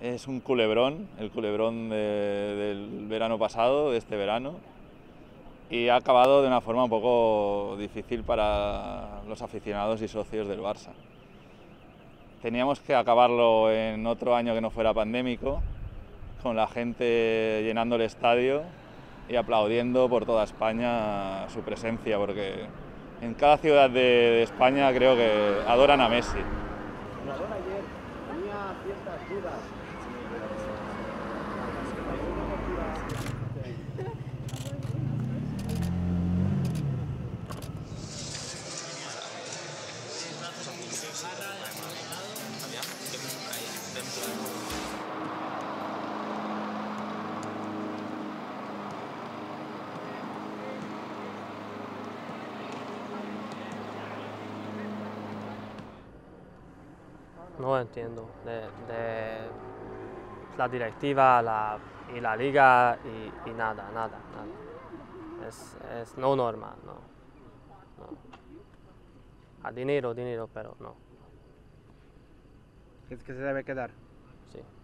Es un culebrón, el culebrón del verano pasado, de este verano, y ha acabado de una forma un poco difícil para los aficionados y socios del Barça. Teníamos que acabarlo en otro año que no fuera pandémico, con la gente llenando el estadio y aplaudiendo por toda España su presencia, porque en cada ciudad de España creo que adoran a Messi. No entiendo, de la directiva y la liga y nada. Es no normal, no. A dinero, pero no. ¿Es que se debe quedar? Sí.